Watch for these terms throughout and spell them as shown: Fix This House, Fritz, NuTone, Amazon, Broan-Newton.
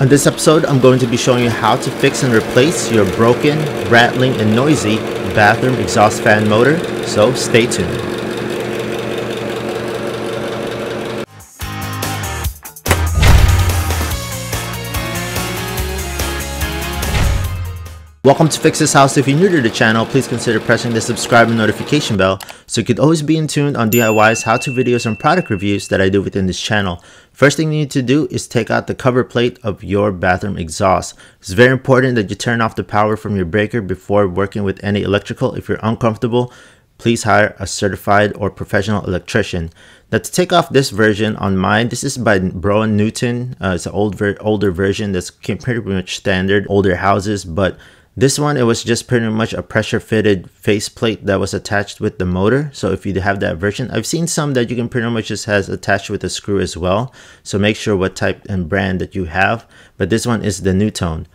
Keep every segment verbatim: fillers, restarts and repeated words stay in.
On this episode, I'm going to be showing you how to fix and replace your broken, rattling, and noisy bathroom exhaust fan motor, so stay tuned. Welcome to Fix This House. If you're new to the channel, please consider pressing the subscribe and notification bell so you could always be in tune on D I Ys, how-to videos, and product reviews that I do within this channel. First thing you need to do is take out the cover plate of your bathroom exhaust. It's very important that you turn off the power from your breaker before working with any electrical. If you're uncomfortable, please hire a certified or professional electrician. Now, to take off this version on mine, this is by Broan-Newton. Uh, it's an old ver older version that's pretty much standard, older houses, but this one, it was just pretty much a pressure fitted faceplate that was attached with the motor. So if you have that version, I've seen some that you can pretty much just has attached with a screw as well. So make sure what type and brand that you have. But this one is the NuTone.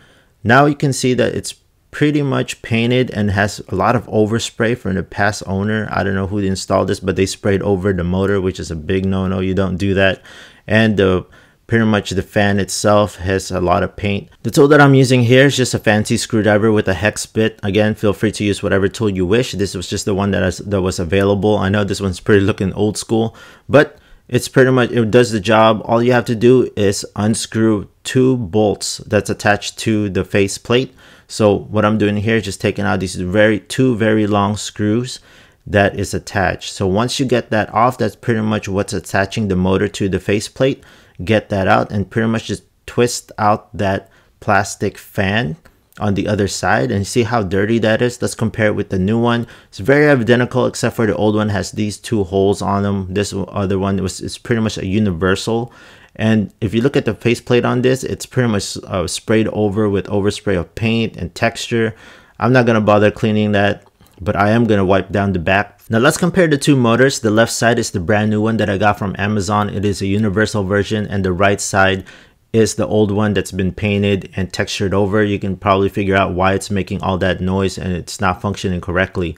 Now you can see that it's pretty much painted and has a lot of overspray from the past owner. I don't know who installed this, but they sprayed over the motor, which is a big no-no. You don't do that. And the pretty much the fan itself has a lot of paint. The tool that I'm using here is just a fancy screwdriver with a hex bit. Again, feel free to use whatever tool you wish. This was just the one that, I, that was available. I know this one's pretty looking old school, but it's pretty much, it does the job. All you have to do is unscrew two bolts that's attached to the face plate. So what I'm doing here is just taking out these very two very long screws that is attached. So once you get that off, that's pretty much what's attaching the motor to the face plate. Get that out and pretty much just twist out that plastic fan on the other side, and see how dirty that is. Let's compare it with the new one. It's very identical, except for the old one has these two holes on them. This other one was it's pretty much a universal. And if you look at the faceplate on this, it's pretty much uh, sprayed over with overspray of paint and texture. I'm not gonna bother cleaning that, but I am gonna wipe down the back. Now let's compare the two motors. The left side is the brand new one that I got from Amazon. It is a universal version, and the right side is the old one that's been painted and textured over. You can probably figure out why it's making all that noise and it's not functioning correctly.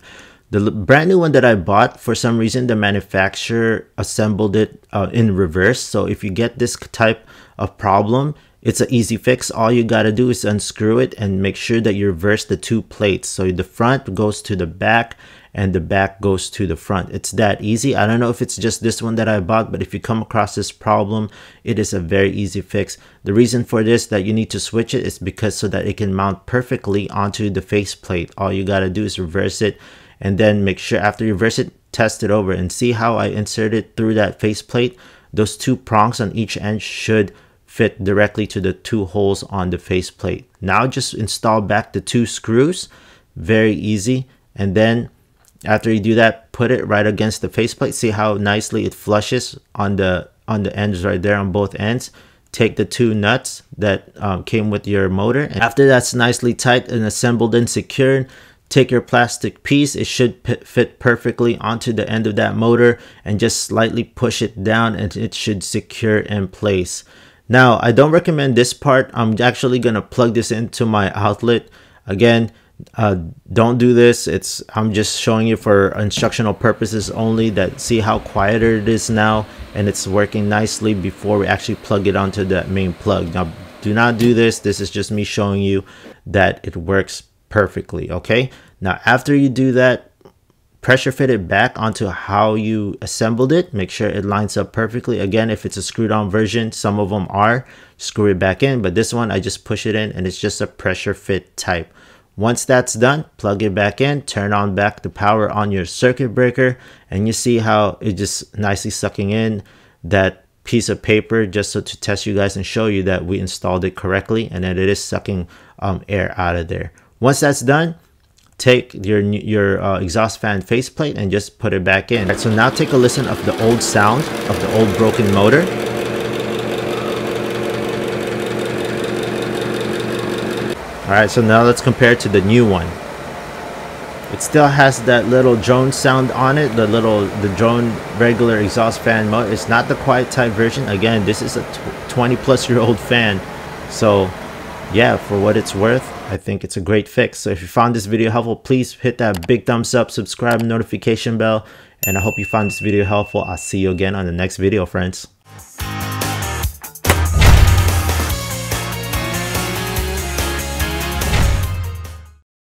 The brand new one that I bought, for some reason, the manufacturer assembled it uh, in reverse. So if you get this type of problem, it's an easy fix. All you gotta do is unscrew it and make sure that you reverse the two plates. So the front goes to the back and the back goes to the front. It's that easy. I don't know if it's just this one that I bought, but if you come across this problem, it is a very easy fix. The reason for this that you need to switch it is because so that it can mount perfectly onto the face plate. All you gotta do is reverse it, and then make sure after you reverse it, test it over and see how I insert it through that face plate. Those two prongs on each end should fit directly to the two holes on the face plate. Now just install back the two screws, very easy. And then after you do that, put it right against the face plate. See how nicely it flushes on the on the ends right there on both ends. Take the two nuts that um, came with your motor. And after that's nicely tight and assembled and secured, take your plastic piece, it should fit perfectly onto the end of that motor, and just slightly push it down and it should secure in place. Now, I don't recommend this part. I'm actually gonna plug this into my outlet. Again, uh, don't do this. It's I'm just showing you for instructional purposes only. That see how quieter it is now, and it's working nicely before we actually plug it onto the main plug. Now, do not do this. This is just me showing you that it works perfectly, okay? Now, after you do that, pressure fit it back onto how you assembled it. Make sure it lines up perfectly. Again, if it's a screwed on version, some of them are, screw it back in. But this one, I just push it in and it's just a pressure fit type. Once that's done, plug it back in, turn on back the power on your circuit breaker, and you see how it just nicely sucking in that piece of paper, just so to test you guys and show you that we installed it correctly and that it is sucking um, air out of there. Once that's done, take your your uh, exhaust fan faceplate and just put it back in. Right, so now take a listen of the old sound of the old broken motor. All right, so now let's compare it to the new one. It still has that little drone sound on it, the little the drone regular exhaust fan motor. It's not the quiet type version. Again, this is a twenty plus year old fan, so yeah, for what it's worth, I think it's a great fix. So if you found this video helpful, please hit that big thumbs up, subscribe, notification bell, and I hope you found this video helpful. I'll see you again on the next video, friends.